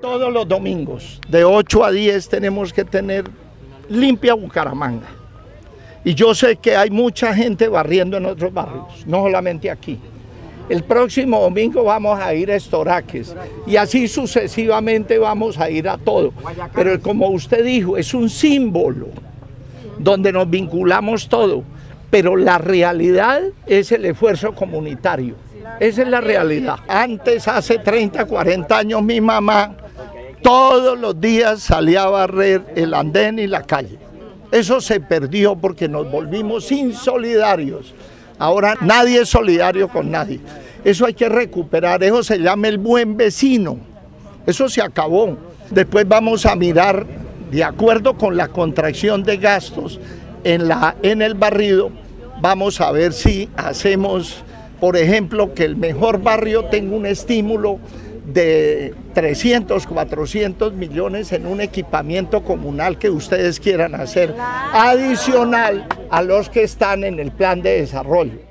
Todos los domingos, de 8 a 10, tenemos que tener limpia Bucaramanga. Y yo sé que hay mucha gente barriendo en otros barrios, no solamente aquí. El próximo domingo vamos a ir a Estoraques y así sucesivamente vamos a ir a todo. Pero como usted dijo, es un símbolo donde nos vinculamos todo. Pero la realidad es el esfuerzo comunitario. Esa es la realidad. Antes, hace 30, 40 años, mi mamá todos los días salía a barrer el andén y la calle. Eso se perdió porque nos volvimos insolidarios. Ahora nadie es solidario con nadie. Eso hay que recuperar, eso se llama el buen vecino. Eso se acabó. Después vamos a mirar, de acuerdo con la contracción de gastos en el barrido, vamos a ver si hacemos, por ejemplo, que el mejor barrio tenga un estímulo de 300, 400 millones en un equipamiento comunal que ustedes quieran hacer, adicional a los que están en el plan de desarrollo.